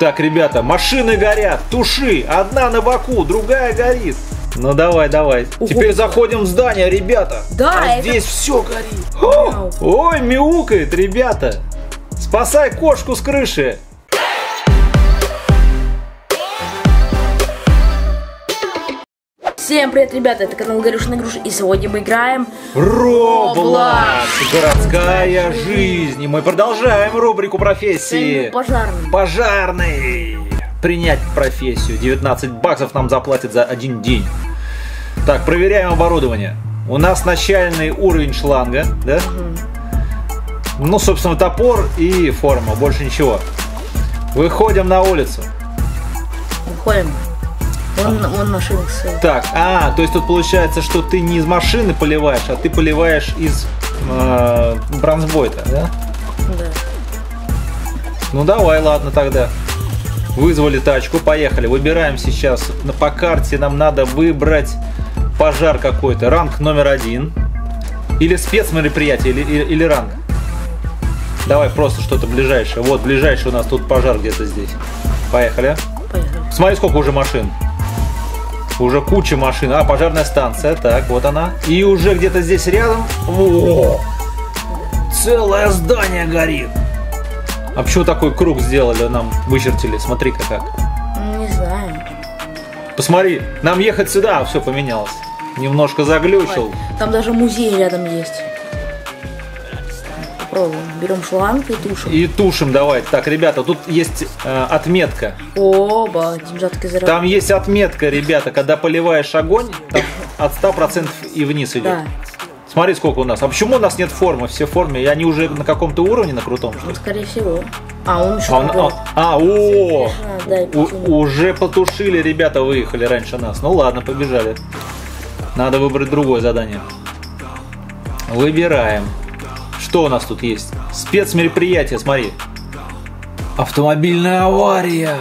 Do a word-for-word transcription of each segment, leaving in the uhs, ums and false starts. Так, ребята, машины горят, туши, одна на боку, другая горит. Ну давай, давай. Ого. Теперь заходим в здание, ребята. Да, а это... здесь все горит. О! Ой, мяукает, ребята. Спасай кошку с крыши. Всем привет, ребята, это канал Игорюшины ИгрУши, и сегодня мы играем Roblox. Городская жизнь. И мы продолжаем рубрику профессии. Пожарный. Пожарный. Принять профессию. девятнадцать баксов нам заплатят за один день. Так, проверяем оборудование. У нас начальный уровень шланга, да? Угу. Ну, собственно, топор и форма, больше ничего. Выходим на улицу. Выходим. Он, он машинился. Так, а, то есть тут получается, что ты не из машины поливаешь, а ты поливаешь из э, бронзбойта, да? Да. Ну давай, ладно тогда. Вызвали тачку, поехали. Выбираем сейчас, по карте нам надо выбрать пожар какой-то. Ранг номер один. Или спецмероприятие, или, или, или ранг. Давай просто что-то ближайшее. Вот, ближайший у нас тут пожар где-то здесь. Поехали. Поехали. Смотри, сколько уже машин. Уже куча машин. А, пожарная станция. Так, вот она. И уже где-то здесь рядом. О, целое здание горит. А почему такой круг сделали, нам вычертили? Смотри-ка как. Не знаю. Посмотри, нам ехать сюда. Все поменялось. Немножко заглючил. Там даже музей рядом есть. Попробуем. Берем шланг и тушим. И тушим, давай. Так, ребята, тут есть э, отметка. Оба, деньжатки заработали. Там есть отметка, ребята, когда поливаешь огонь, от ста процентов и вниз идет. Да. Смотри, сколько у нас. А почему у нас нет формы? Все формы, и они уже на каком-то уровне, на крутом? Ну, скорее всего. А, он еще... А, он, он, а о, да, у, уже потушили, ребята, выехали раньше нас. Ну ладно, побежали. Надо выбрать другое задание. Выбираем. Что у нас тут есть? Спецмероприятие, смотри. Автомобильная авария.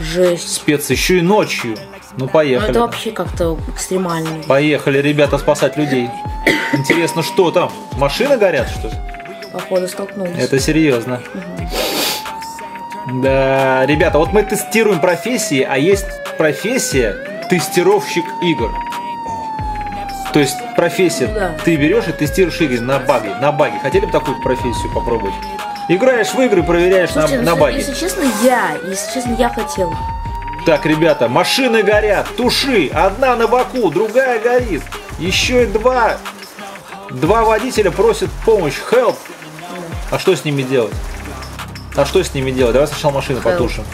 Жесть. Спец еще и ночью. Ну поехали. Но это вообще как-то экстремально. Поехали, ребята, спасать людей. Интересно, что там? Машины горят, что ли? Походу столкнулись. Это серьезно. Угу. Да, ребята, вот мы тестируем профессии, а есть профессия тестировщик игр. То есть профессия, да. Ты берешь и тестируешь игры на баги, на баги. Хотели бы такую профессию попробовать? Играешь в игры, проверяешь. Слушайте, на, ну, на баги. Если честно, я, если честно, я хотел. Так, ребята, машины горят, туши, одна на боку, другая горит. Еще и два, два водителя просят помощь, help. Да. А что с ними делать? А что с ними делать? Давай сначала машины help. Потушим.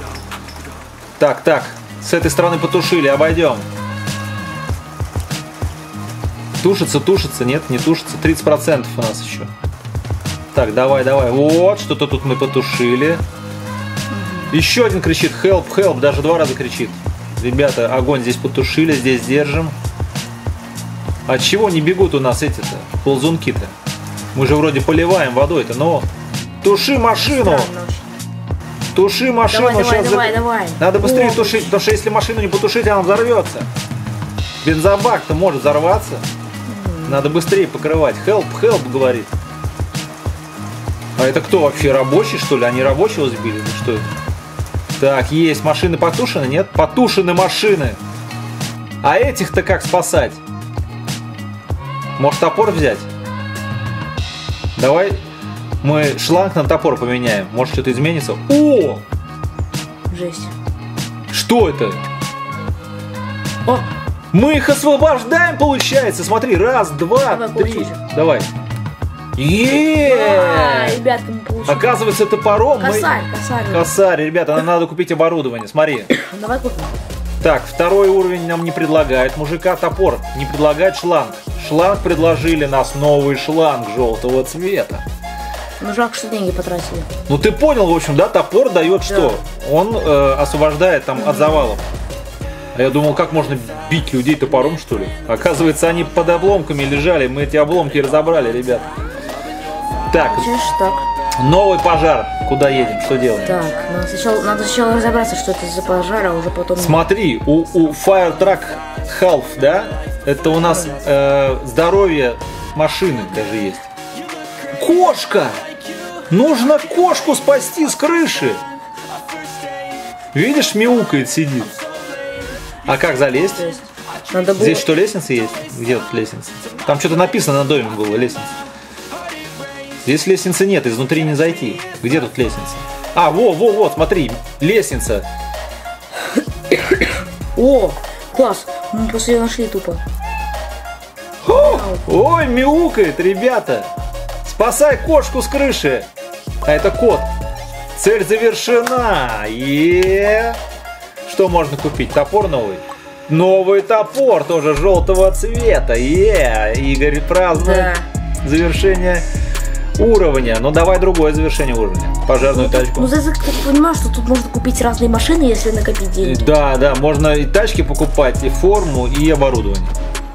Так, так, с этой стороны потушили, обойдем. Тушится, тушится, нет, не тушится. тридцать процентов у нас еще. Так, давай, давай. Вот, что-то тут мы потушили. Еще один кричит, help, help, даже два раза кричит. Ребята, огонь здесь потушили, здесь держим. От чего не бегут у нас эти-то, ползунки-то? Мы же вроде поливаем водой-то, но... Туши машину! Туши машину! Давай, сейчас давай, за... давай. Надо быстрее О, тушить, потому что если машину не потушить, она взорвется. Бензобак-то может взорваться. Надо быстрее покрывать. Help, help, говорит. А это кто вообще? Рабочий, что ли? Они рабочего сбили? Ну что это? Так, есть. Машины потушены? Нет? Потушены машины. А этих-то как спасать? Может, топор взять? Давай мы шланг на топор поменяем. Может, что-то изменится? О! Жесть. Что это? О! Мы их освобождаем, получается. Смотри, раз, два, давай, три. Получите. Давай. Еее! А, ребята, мы получили. Оказывается, топором. Косарь, мы... косарь. Косарь, ребята, нам надо купить оборудование. Смотри. Давай купим. Так, второй уровень нам не предлагает мужика топор, не предлагает шланг. Шланг предложили нас, новый шланг желтого цвета. Ну жалко, что деньги потратили. Ну ты понял, в общем, да? Топор дает да. Что? Он э, освобождает там mm-hmm. от завалов. А я думал, как можно бить людей топором, что ли? Оказывается, они под обломками лежали. Мы эти обломки разобрали, ребят. Так, так, новый пожар. Куда едем? Что делаем? Так, надо сначала, надо сначала разобраться, что это за пожар, а уже потом... Смотри, у, у Fire Truck Half, да? Это у нас э, здоровье машины даже есть. Кошка! Нужно кошку спасти с крыши! Видишь, мяукает, сидит. А как залезть? Надо было... Здесь что, лестница есть? Где тут лестница? Там что-то написано на доме было, лестница. Здесь лестницы нет, изнутри не зайти. Где тут лестница? А, во-во-во, смотри, лестница. О, класс, мы просто ее нашли тупо. О, ой, мяукает, ребята. Спасай кошку с крыши. А это кот. Цель завершена. Еее. Что можно купить? Топор новый? Новый топор, тоже желтого цвета. Еее. Игорь празднует да. завершение уровня. Ну давай другое завершение уровня. Пожарную ну, тачку. Ну ты, ты понимаешь, что тут можно купить разные машины, если накопить деньги. Да, да, можно и тачки покупать, и форму, и оборудование.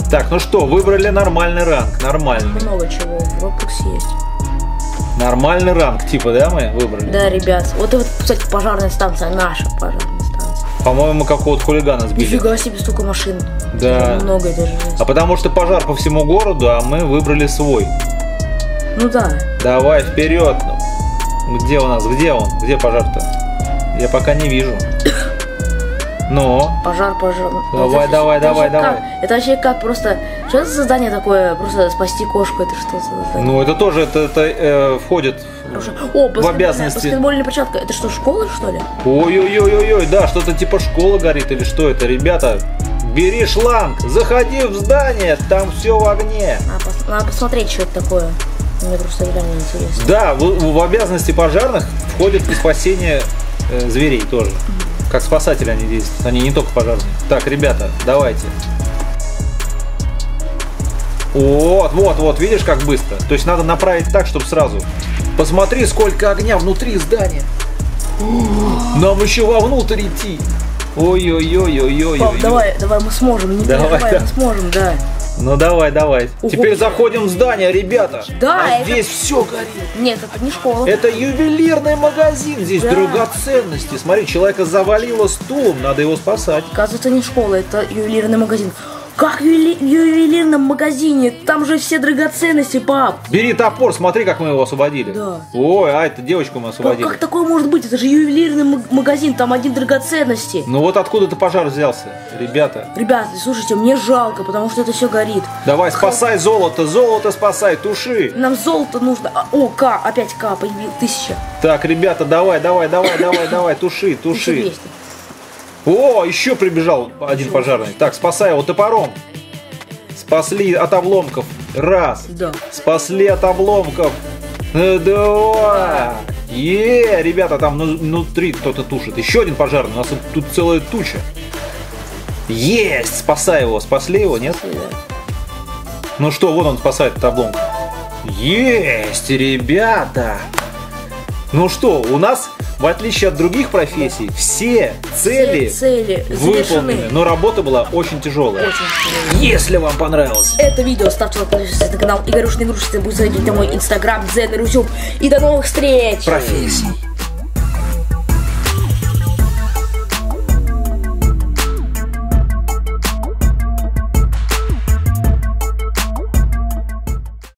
Так, ну что, выбрали нормальный ранг. Нормальный. Много чего в Roblox есть. Нормальный ранг, типа, да, мы выбрали? Да, ребят. Вот и вот, кстати, пожарная станция, наша пожарная станция. По-моему, какого-то хулигана сбили. Нифига себе, столько машин. Да. Много даже есть. А потому что пожар по всему городу, а мы выбрали свой. Ну да. Давай, вперед. Где у нас? Где он? Где пожар-то? Я пока не вижу. Ну? Пожар, пожар. Давай, это, давай, это давай, давай. Как, это вообще как просто... Что это за задание такое? Просто спасти кошку, это что за задание? Ну, это тоже это, это э, входит в, О, в обязанности. Баскетбольная площадка. Это что, школа, что ли? Ой-ой-ой-ой, да, что-то типа школа горит или что это, ребята. Бери шланг, заходи в здание, там все в огне. Надо, пос надо посмотреть, что это такое. Мне просто реально интересно. Да, в, в обязанности пожарных входит и спасение э, зверей тоже. Как спасатели они действуют, они не только пожарные. Так, ребята, давайте. Вот, вот, вот, видишь, как быстро. То есть надо направить так, чтобы сразу. Посмотри, сколько огня внутри здания. Нам еще вовнутрь идти. Ой-ой-ой-ой-ой. Пап, давай, давай, мы сможем. Не давай, давай да. мы сможем, да. Ну давай, давай. Ого. Теперь заходим в здание, ребята. Да. А это... здесь все горит. Нет, это не школа. Это ювелирный магазин. Здесь да. драгоценности. Смотри, человека завалило стулом, надо его спасать. Оказывается, не школа, это ювелирный магазин. Как в ювелирном магазине? Там же все драгоценности, пап. Бери топор, смотри, как мы его освободили. Да. Ой, а это девочку мы освободили. Пап, как такое может быть? Это же ювелирный магазин, там один драгоценности. Ну вот откуда-то пожар взялся, ребята. Ребята, слушайте, мне жалко, потому что это все горит. Давай, спасай золото, золото спасай, туши. Нам золото нужно. О, К, опять К, появилась тысяча. Так, ребята, давай, давай, давай, давай, давай, туши, туши. О, еще прибежал один пожарный. Так, спасай его топором. Спасли от обломков. Раз. Да. Спасли от обломков. Два. Еее, ребята, там внутри кто-то тушит. Еще один пожарный. У нас тут целая туча. Есть! Спасай его. Спасли его, нет? Ну что, вот он спасает от обломков. Есть, ребята. Ну что, у нас... В отличие от других профессий, все цели, цели выполнены, но работа была очень тяжелая. Очень. Если вам понравилось это видео, ставьте лайк, подписывайтесь на канал Игорюшины ИгрУши, будет заходить на мой инстаграм, Дзен и Русюб. И до новых встреч! Профессий.